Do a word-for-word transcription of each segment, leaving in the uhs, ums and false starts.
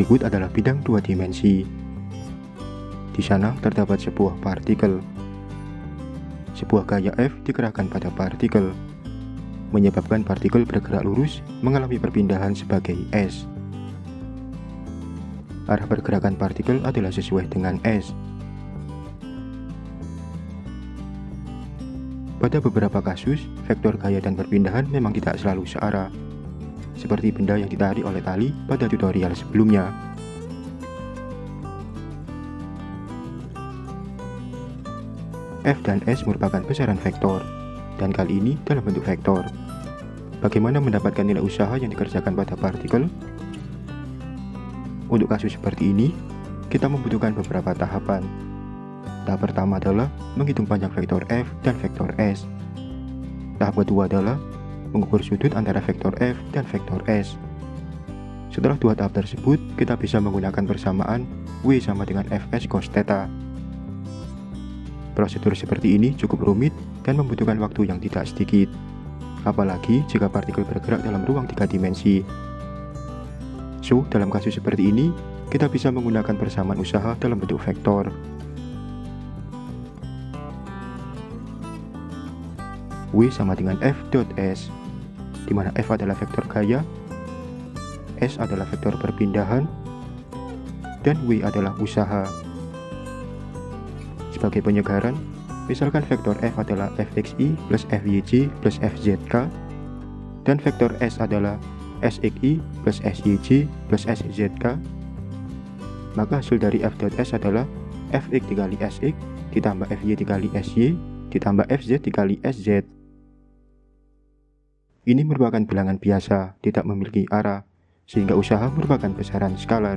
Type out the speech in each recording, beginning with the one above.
berikut adalah bidang dua dimensi. Di sana terdapat sebuah partikel. Sebuah gaya F dikerahkan pada partikel, menyebabkan partikel bergerak lurus mengalami perpindahan sebagai S. Arah pergerakan partikel adalah sesuai dengan S. Pada beberapa kasus, vektor gaya dan perpindahan memang tidak selalu searah, seperti benda yang ditarik oleh tali pada tutorial sebelumnya. F dan S merupakan besaran vektor, dan kali ini dalam bentuk vektor. Bagaimana mendapatkan nilai usaha yang dikerjakan pada partikel? Untuk kasus seperti ini, kita membutuhkan beberapa tahapan. Tahap pertama adalah menghitung panjang vektor F dan vektor S. Tahap kedua adalah mengukur sudut antara vektor F dan vektor S. Setelah dua tahap tersebut, kita bisa menggunakan persamaan W sama dengan Fs cos theta. Prosedur seperti ini cukup rumit dan membutuhkan waktu yang tidak sedikit, apalagi jika partikel bergerak dalam ruang tiga dimensi. So, dalam kasus seperti ini, kita bisa menggunakan persamaan usaha dalam bentuk vektor. W sama dengan F dot S, di mana F adalah vektor gaya, S adalah vektor perpindahan, dan W adalah usaha. Sebagai penyegaran, misalkan vektor F adalah F X I plus F Y J plus F Z K, dan vektor S adalah S X I plus S Y J plus S Z K, maka hasil dari F.S adalah F X dikali S X ditambah F Y dikali S Y ditambah F Z dikali S Z. Ini merupakan bilangan biasa, tidak memiliki arah, sehingga usaha merupakan besaran skalar.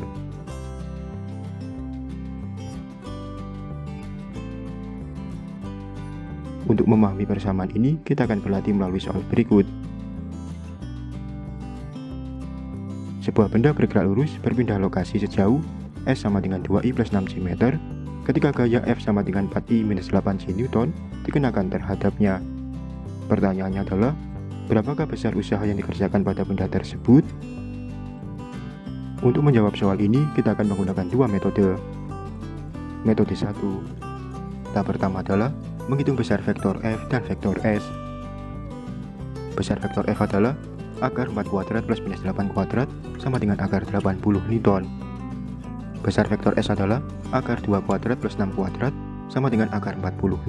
Untuk memahami persamaan ini, kita akan berlatih melalui soal berikut. Sebuah benda bergerak lurus berpindah lokasi sejauh S sama dengan dua I plus enam C meter ketika gaya F sama dengan empat I minus delapan C Newton dikenakan terhadapnya. Pertanyaannya adalah, berapakah besar usaha yang dikerjakan pada benda tersebut? Untuk menjawab soal ini, kita akan menggunakan dua metode. Metode satu. Tahap pertama adalah menghitung besar vektor F dan vektor S. Besar vektor F adalah akar empat kuadrat plus minus delapan kuadrat sama dengan akar delapan puluh Newton. Besar vektor S adalah akar dua kuadrat plus enam kuadrat sama dengan akar empat puluh.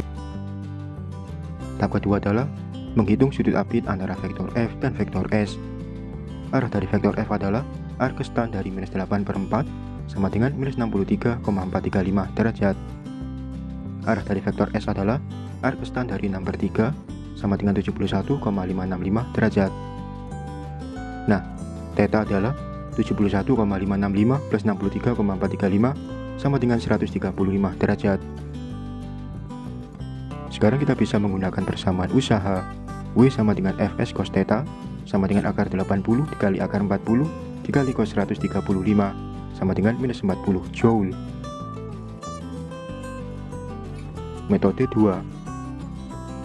Tahap kedua adalah menghitung sudut apit antara vektor F dan vektor S. Arah dari vektor F adalah arkestan dari minus delapan per empat sama dengan minus enam puluh tiga koma empat tiga lima derajat. Arah dari vektor S adalah arkestan dari enam per tiga sama dengan tujuh puluh satu koma lima enam lima derajat. Nah, theta adalah tujuh puluh satu koma lima enam lima plus enam puluh tiga koma empat tiga lima sama dengan seratus tiga puluh lima derajat. Sekarang kita bisa menggunakan persamaan usaha W sama dengan Fs cos theta sama dengan akar delapan puluh dikali akar empat puluh dikali cos seratus tiga puluh lima sama dengan minus empat puluh joule. Metode dua.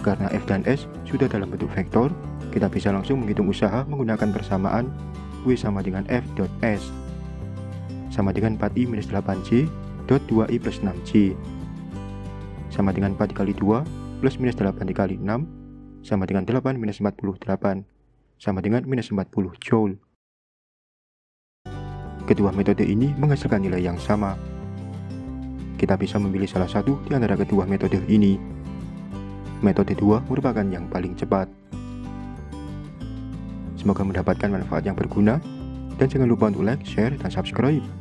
Karena F dan S sudah dalam bentuk vektor, kita bisa langsung menghitung usaha menggunakan persamaan W sama dengan F.S sama dengan empat I minus delapan C dot dua I plus enam C sama dengan empat dikali dua plus minus delapan dikali enam sama dengan delapan minus empat puluh delapan sama dengan minus empat puluh joule. Kedua metode ini menghasilkan nilai yang sama. Kita bisa memilih salah satu di antara kedua metode ini. Metode dua merupakan yang paling cepat. Semoga mendapatkan manfaat yang berguna, dan jangan lupa untuk like, share, dan subscribe.